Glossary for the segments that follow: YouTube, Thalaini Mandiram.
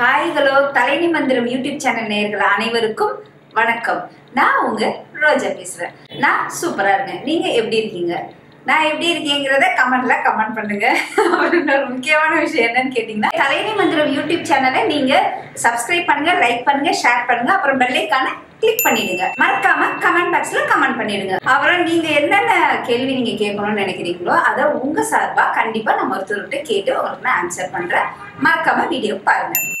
Hi, hello, Thalaini Mandiram YouTube channel நேயர்கள் அனைவருக்கும் வணக்கம். நான் உங்க ரோஜா பேசுறேன். நான் சூப்பரா இருக்கேன். நீங்க எப்படி இருக்கீங்க? நான் எப்படி இருக்கீங்கறத கமெண்ட்ல கமெண்ட் பண்ணுங்க. ஒரு முக்கியமான விஷயம் என்னன்னு கேட்டிங்கன்னா Thalaini Mandiram YouTube channel-ஐ நீங்க subscribe பண்ணுங்க, like பண்ணுங்க, share பண்ணுங்க, அப்புறம் bell icon-ஐ click பண்ணிடுங்க. மறக்காம கமெண்ட் பாக்ஸ்ல கமெண்ட் பண்ணிடுங்க. அப்புறம் நீங்க என்னென்ன கேள்வி நீங்க கேட்கணும்னு நினைக்கிறீங்களோ அத உங்க சார்பா கண்டிப்பா நான் மறுத்துட்டு கேட்டு உங்களுக்கு நான் ஆன்சர் பண்றேன். மறக்காம வீடியோ பாருங்க.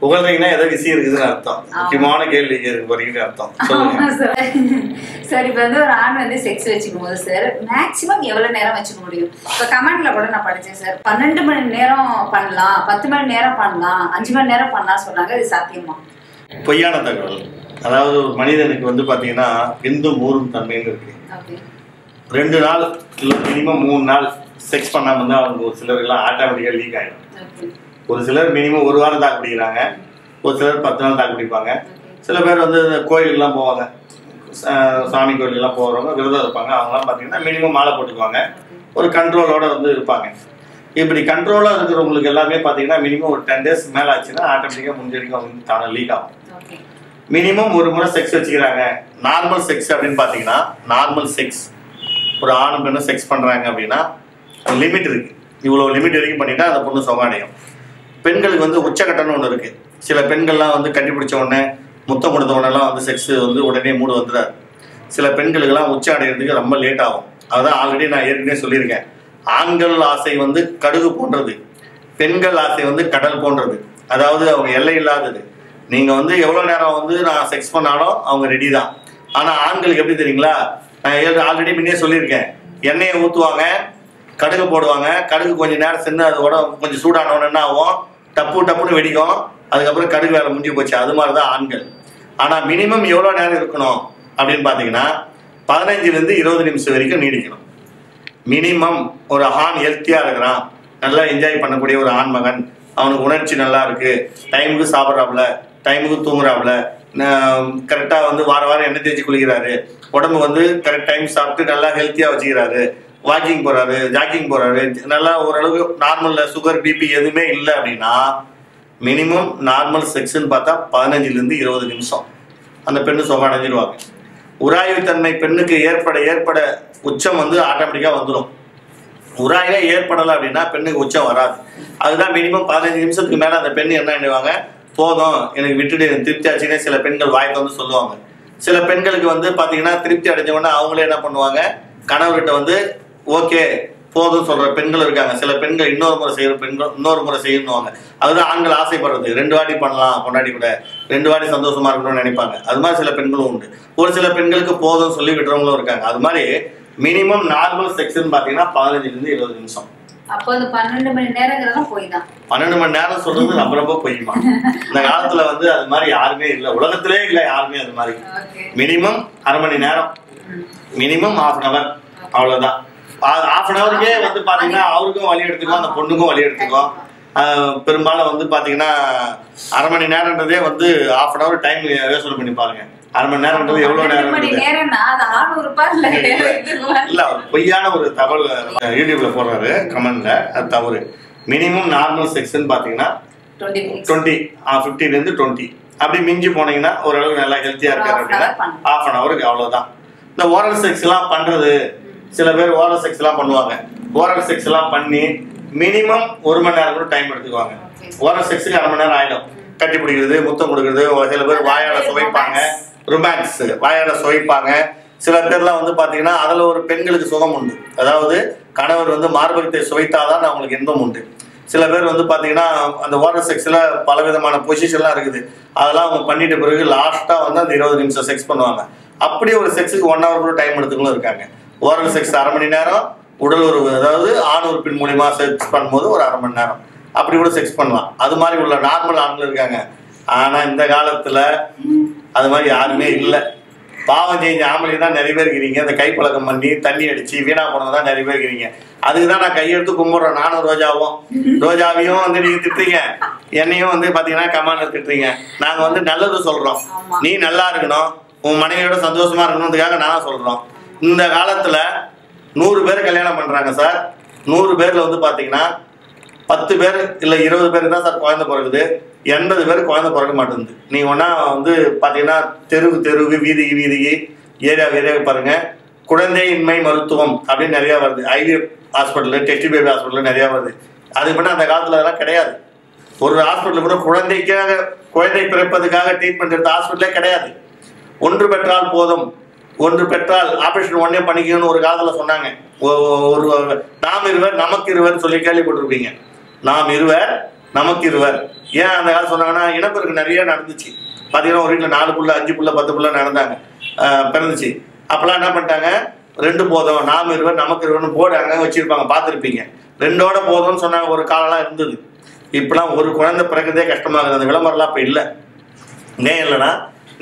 புகழ்றீங்கன்னா ஏதோ விஷயம் இருக்குதுன்னு அர்த்தம். முக்கியமான கேள்வி கேட்க போறீங்கன்னு அர்த்தம். ஆமா சார். சார், இப்ப வந்து ஒரு ஆண் வந்து செக்ஸ் வச்சுக்கும் போது சார் மேக்சிமம் எவ்வளவு நேரம் வச்சுக்க முடியும்? இப்ப கமெண்ட்ல கூட நான் படிச்சேன் சார், 12 மணி நேரம் பண்ணலாம், 10 மணி நேரம் பண்ணலாம், 5 மணி நேரம் பண்ணலாம் சொன்னாங்க. இது சாத்தியமா? பொய்யான தகவல். அதாவது ஒரு மனிதனுக்கு வந்து பாத்தீங்கன்னா எந்த ஊரும் தன்மைன்னு இருக்கு. 2 நாள் இல்ல மினிமம் 3 நாள் செக்ஸ் பண்ணாம இருந்தா அவங்க ஒரு சிலர் எல்லாம் ஆட்டோமேட்டிக்கா லீக் ஆயிடும். ஒரு சிலர் மினிமம் 1 வாரம் தாக்கு பிடிக்கிறாங்க, ஒரு சிலர் 10 நாள் தாக்கு பிடிப்பாங்க, சில பேர் வந்து கோயிலுக்குலாம் போவாங்க, சாமி கோயிலுக்குலாம் போறவங்க விரதம் இருப்பாங்க. அவங்கலாம் பாத்தீங்கன்னா மினிமம் மாலை போட்டுக்குவாங்க, ஒரு கண்ட்ரோலோட வந்து இருப்பாங்க. இப்படி கண்ட்ரோலா இருக்கிறவங்களுக்கு எல்லாமே பாத்தீங்கன்னா மினிமம் ஒரு 10 days மேல ஆச்சுன்னா ஆட்டோமேட்டிக்கா முடிஞ்சடிக்கும், அவங்க தானே லீக் ஆகும். மினிமம் ஒரு முறை செக்ஸ் வச்சுக்கிறாங்க. நார்மல் செக்ஸ் அப்படின்னு பார்த்தீங்கன்னா நார்மல் செக்ஸ் ஒரு ஆணும் பெண்ணும் செக்ஸ் பண்ணுறாங்க அப்படின்னா லிமிட் இருக்குது. இவ்வளோ லிமிட் வரைக்கும் பண்ணிட்டா அந்த பொண்ணு சுகாடையும். பெண்களுக்கு வந்து உச்சக்கட்டம்னு ஒன்று இருக்குது. சில பெண்கள்லாம் வந்து கண்டுபிடிச்ச உடனே முத்தம் கொடுத்த உடனேலாம் வந்து செக்ஸ் வந்து உடனே மூடு வந்துடாது. சில பெண்களுக்கெல்லாம் உச்ச அடைகிறதுக்கு ரொம்ப லேட் ஆகும். அதுதான் ஆல்ரெடி நான் ஏற்கனவே சொல்லியிருக்கேன். ஆண்கள் ஆசை வந்து கடுகு போன்றது, பெண்கள் ஆசை வந்து கடல் போன்றது. அதாவது அவங்க எல்லை இல்லாதது. நீங்கள் வந்து எவ்வளோ நேரம் வந்து நான் செக்ஸ் பண்ணாலும் அவங்க ரெடி தான். ஆனால் ஆண்களுக்கு எப்படி தெரியுங்களா, நான் ஆல்ரெடி முன்னே சொல்லியிருக்கேன், எண்ணெயை ஊற்றுவாங்க, கடுகு போடுவாங்க, கடுகு கொஞ்சம் நேரம் சென்று அதோட கொஞ்சம் சூடானவொன்னு என்ன ஆகும், டப்பு டப்புன்னு வெடிக்கும், அதுக்கப்புறம் கடுகு வேலை முடிஞ்சு போச்சு. அது மாதிரி தான் ஆண்கள். ஆனால் மினிமம் எவ்வளோ நேரம் இருக்கணும் அப்படின்னு பார்த்தீங்கன்னா 15லேருந்து 20 நிமிஷம் வரைக்கும் நீடிக்கணும் மினிமம். ஒரு ஆண் ஹெல்த்தியாக இருக்கிறான், நல்லா என்ஜாய் பண்ணக்கூடிய ஒரு ஆண் மகன், அவனுக்கு உணர்ச்சி நல்லா இருக்குது, டைமுக்கு சாப்பிட்றாப்புல, டைமுக்கு தூங்குறாப்புல, கரெக்டாக வந்து வார வாரம் எண்ணெய் தேய்ச்சி குளிக்கிறாரு, உடம்பு வந்து கரெக்ட் டைம் சாப்பிட்டு நல்லா ஹெல்த்தியாக வச்சுக்கிறாரு, வாக்கிங் போகிறாரு, ஜாக்கிங் போகிறாரு, நல்லா ஓரளவுக்கு நார்மலில் சுகர் பிபி எதுவுமே இல்லை அப்படின்னா மினிமம் நார்மல் செக்ஸ்ன்னு பார்த்தா 15லேருந்து 20 நிமிஷம் அந்த பெண்ணு சுகம் அடைஞ்சிடுவாங்க. உராய்வுத்தன்மை பெண்ணுக்கு ஏற்பட உச்சம் வந்து ஆட்டோமேட்டிக்காக வந்துடும். உராயே ஏற்படலை அப்படின்னா பெண்ணுக்கு உச்சம் வராது. அதுதான் மினிமம் 15 நிமிஷத்துக்கு மேலே அந்த பெண்ணு என்ன ஆயிடுவாங்க, போதும் எனக்கு விட்டுட்டு திருப்தி ஆச்சுன்னே சில பெண்கள் வாய்க்கு வந்து சொல்லுவாங்க. சில பெண்களுக்கு வந்து பார்த்தீங்கன்னா திருப்தி அடைஞ்சவொன்னே அவங்களே என்ன பண்ணுவாங்க, கணவர்கிட்ட வந்து ஓகே போதும் சொல்கிற பெண்கள் இருக்காங்க. சில பெண்கள் இன்னொரு முறை செய்யணுவாங்க. அதுதான் ஆண்கள் ஆசைப்படுறது, 2 வாட்டி பண்ணலாம், கொண்டாடி கூட 2 வாட்டி சந்தோஷமாக இருக்கணும்னு நினைப்பாங்க. அது மாதிரி சில பெண்களும் உண்டு. ஒரு சில பெண்களுக்கு போதும் சொல்லி விட்டுறவங்களும் இருக்காங்க. அது மாதிரி மினிமம் நார்மல் செக்ஸ்ன்னு பார்த்தீங்கன்னா 15லேருந்து 20 நிமிஷம். அப்போ அந்த 12 மணி நேரங்கிறதும் போய் தான். 12 மணி நேரம் சொல்றது ரொம்ப ரொம்ப போய்மா? இந்த காலத்துல வந்து அது மாதிரி யாருமே இல்லை, உலகத்திலே இல்லை யாருமே அது மாதிரி. மினிமம் 1/2 மணி நேரம், மினிமம் ½ hour, அவ்வளோதான். ½ hour-க்கே வந்து பார்த்தீங்கன்னா அவருக்கும் வழி எடுத்துக்கும், அந்த பொண்ணுக்கும் வழி எடுத்துக்கும். பெரும்பாலும் வந்து பார்த்தீங்கன்னா 1/2 மணி நேரம்ன்றதே வந்து ½ hour டைம் வேஸ்ட் பண்ணி பாருங்க. 1/2 மணி நேரம்ன்றது எவ்வளோ நேரம்? இல்லை, பொய்யான ஒரு தகவல் யூடியூப்ல போடுறாரு கமெண்ட்ல, அது தவறு. மினிமம் நார்மல் செக்ஸ்ன்னு பார்த்தீங்கன்னா 15லேருந்து 20. அப்படி மிஞ்சி போனீங்கன்னா ஓரளவு நல்லா ஹெல்த்தியா இருக்காரு அப்படின்னா ½ hour-க்கு அவ்வளோதான். இந்த ஓரல் செக்ஸ்லாம் பண்றது, சில பேர் ஓரல் செக்ஸ்லாம் பண்ணுவாங்க. ஓரல் செக்ஸ்லாம் பண்ணி மினிமம் 1 மணி நேரம் கூட டைம் எடுத்துக்குவாங்க. ஓரல் செக்ஸுக்கு 1/2 மணி நேரம் ஆகிடும். கட்டி பிடிக்கிறது, முத்தம் கொடுக்குறது, சில பேர் வாயால சுவைப்பாங்க, ரொமான்ஸ் வாயால சுவைப்பாங்க. சில பேர்லாம் வந்து பார்த்தீங்கன்னா அதில் ஒரு பெண்களுக்கு சுகம் உண்டு. அதாவது கணவர் வந்து மார்பகத்தை சுவைத்தாதான் அவங்களுக்கு இன்பம் உண்டு. சில பேர் வந்து பார்த்தீங்கன்னா அந்த ஓரல் செக்ஸில் பல விதமான பொசிஷன்லாம் இருக்குது. அதெல்லாம் அவங்க பண்ணிட்ட பிறகு லாஸ்ட்டாக வந்து அந்த 20 நிமிஷம் செக்ஸ் பண்ணுவாங்க. அப்படி ஒரு செக்ஸுக்கு 1 hour கூட டைம் எடுத்துக்கணும் இருக்காங்க. ஓரல் செக்ஸ் 1/2 மணி நேரம், உடல் உறவு அதாவது ஆண் உறுப்பின் மூலியமாக செக்ஸ் பண்ணும்போது ஒரு 1/2 மணி நேரம் அப்படி கூட செக்ஸ் பண்ணலாம். அது மாதிரி உள்ள நார்மல் ஆண்கள் இருக்காங்க. ஆனால் இந்த காலத்தில் அது மாதிரி யாருமே இல்லை. பாவம் செஞ்ச ஆம்பளை தான் நிறைய பேர் இருக்கிறீங்க, இந்த கைப்பழக்கம் பண்ணி தண்ணி அடிச்சு வீணா போனது தான் நிறைய பேர் இருக்கிறீங்க. அதுக்கு தான் நான் கையெழுத்து கும்பிட்றேன். நானும் ரோஜாவையும் வந்து நீங்க திட்டுறீங்க, என்னையும் வந்து பாத்தீங்கன்னா கமாண்ட திட்டுறீங்க. நாங்க வந்து நல்லது சொல்றோம், நீ நல்லா இருக்கணும், உன் மனைவியோட சந்தோஷமா இருக்கணும்ன்றதுக்காக நானும் சொல்றோம். இந்த காலத்துல 100 பேர் கல்யாணம் பண்றாங்க சார். 100 பேர்ல வந்து பாத்தீங்கன்னா 10 பேர் இல்ல 20 பேருக்கு தான் சார் குழந்தை பிறகுது, 80 பேருக்கு குழந்தை பிறக்க மாட்டேங்குது. நீங்க ஒன்னா வந்து பாத்தீங்கன்னா தெருவுக்கு தெருவுக்கு வீதிக்கு வீதிக்கு ஏரியா ஏரியாவுக்கு பாருங்க. குழந்தை இன்மை மருத்துவம் அப்படின்னு நிறைய வருது, ஐவிஎஃப் ஹாஸ்பிட்டலு டெஸ்டி பேபி ஹாஸ்பிட்டல் நிறைய வருது. அதுக்கு முன்னாடி அந்த காலத்துல அதெல்லாம் கிடையாது. ஒரு ஹாஸ்பிட்டல் கூட குழந்தை பிறப்பதுக்காக ட்ரீட்மெண்ட் எடுத்த ஹாஸ்பிட்டலே கிடையாது. ஒன்று பெற்றால் போதும், ஒன்று பெற்றால் ஆப்ரேஷன் உடனே பண்ணிக்கணும்னு ஒரு காலத்துல சொன்னாங்க. ஒரு நாம் இருவர் நமக்கு இருவர் சொல்லி கேள்விப்பட்டிருப்பீங்க. நாம் இருவர் நமக்கு இருவர் ஏன் அந்த காலம் சொன்னாங்கன்னா, இனப்பெருக்கு நிறைய நடந்துச்சு. பார்த்தீங்கன்னா ஒரு வீட்டில் 4 புள்ள 5 புள்ள 10 புள்ள நடந்தாங்க, பிறந்துச்சு. அப்பெல்லாம் என்ன பண்ணிட்டாங்க, 2 போதும், நாம் இருவர் நமக்கு இருவர்னு போர்டு அங்கே வச்சிருப்பாங்க, பார்த்துருப்பீங்க. 2ஓட போதும்னு சொன்னாங்க, ஒரு காலம்லாம் இருந்தது. இப்பெல்லாம் ஒரு குழந்தை பிறகுதே கஷ்டமாகுது. அந்த விளம்பரம்லாம் இப்போ இல்லை. ஏன் இல்லைன்னா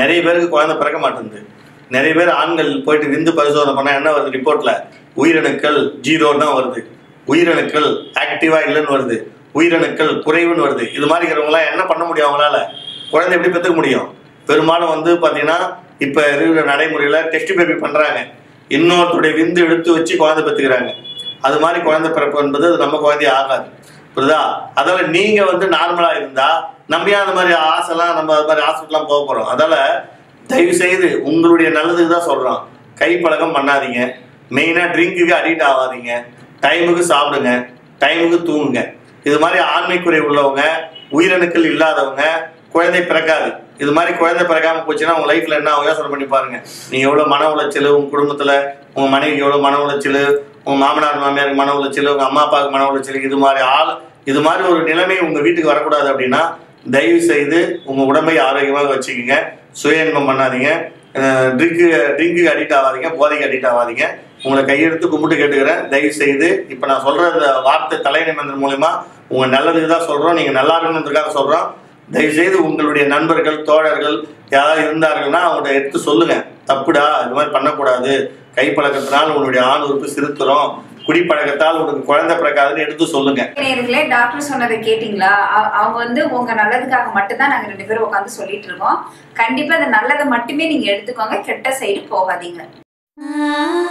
நிறைய பேருக்கு குழந்தை பிறக்க மாட்டேங்குது. நிறைய பேர் ஆண்கள் போயிட்டு விந்து பரிசோதனை பண்ணால் என்ன வருது, ரிப்போர்ட்டில் உயிரணுக்கள் 0 தான் வருது, உயிரணுக்கள் ஆக்டிவாக இல்லைன்னு வருது, உயிரணுக்கள் குறைவுன்னு வருது. இது மாதிரி இருக்கிறவங்களாம் என்ன பண்ண முடியும், அவங்களால குழந்தை எப்படி பெற்றுக்க முடியும்? பெரும்பாலும் வந்து பார்த்தீங்கன்னா இப்போ இருக்கிற நடைமுறையில் டெஸ்ட் பேபி பண்ணுறாங்க, இன்னொருத்தருடைய விந்து எடுத்து வச்சு குழந்தை பெற்றுக்கிறாங்க. அது மாதிரி குழந்தை பிறப்பு என்பது அது நம்ம குழந்தைய ஆகாது, புரியுதா? அதால் நீங்கள் வந்து நார்மலாக இருந்தால் நம்பியா அந்த மாதிரி ஆசைலாம் நம்ம அது மாதிரி ஹாஸ்பிட்டலாம் போக போகிறோம். அதால் தயவு செய்து உங்களுடைய நல்லதுக்கு தான் சொல்கிறோம், கைப்பழக்கம் பண்ணாதீங்க, மெயினாக ட்ரிங்க்குக்கு அடிக்ட் ஆகாதீங்க, டைமுக்கு சாப்பிடுங்க, டைமுக்கு தூங்குங்க. இது மாதிரி ஆண்மைக்குறை உள்ளவங்க, உயிரணுக்கள் இல்லாதவங்க குழந்தை பிறக்காது. இது மாதிரி குழந்தை பிறக்காமல் போச்சுன்னா உங்கள் லைஃப்பில் என்ன யோசனை பண்ணி பாருங்கள். நீங்கள் எவ்வளோ மன உளைச்சல், உங்கள் குடும்பத்தில் உங்கள் மனைவிக்கு எவ்வளோ மன உளைச்சல், உங்கள் மாமனார் மாமியாருக்கு மன உளைச்சல், உங்கள் அம்மா அப்பாவுக்கு மன உளைச்சல், இது மாதிரி ஒரு நிலைமை உங்கள் வீட்டுக்கு வரக்கூடாது. அப்படின்னா தயவு செய்து உங்கள் உடம்பை ஆரோக்கியமாக வச்சுக்கோங்க, சுய இன்பம் பண்ணாதீங்க, ட்ரிங்க்குக்கு அடிக்ட் ஆகாதீங்க, போதைக்கு அடிக்ட் ஆகாதீங்க. உங்களை கையெடுத்து கும்பிட்டு கேட்டுக்கிறேன். தயவு செய்து இப்போ நான் சொல்கிற இந்த வார்த்தை தலையினை மந்திரம் மூலிமா உங்கள் நல்லதுக்கு தான் சொல்கிறோம், நீங்கள் நல்லா இருக்கணுன்றதுக்காக சொல்கிறோம். தயவுசெய்து உங்களுடைய நண்பர்கள் தோழர்கள் யாராவது இருந்தார்கள்னா அவங்கள்ட்ட எடுத்து சொல்லுங்கள், தப்புடா இது மாதிரி பண்ணக்கூடாது, கைப்பழக்கத்தினால் உங்களுடைய ஆண் உறுப்பு சிறுத்துறோம், குடிப்பழக்கத்தால் உனக்கு குழந்தை பிறக்காதுன்னு எடுத்து சொல்லுங்க. டாக்டர் சொன்னதை கேட்டீங்களா? அவங்க வந்து உங்க நல்லதுக்காக மட்டும்தான் நாங்க 2 பேரும் உட்காந்து சொல்லிட்டு இருக்கோம். கண்டிப்பா அந்த நல்லதை மட்டுமே நீங்க எடுத்துக்கோங்க, கெட்ட சைடு போகாதீங்க.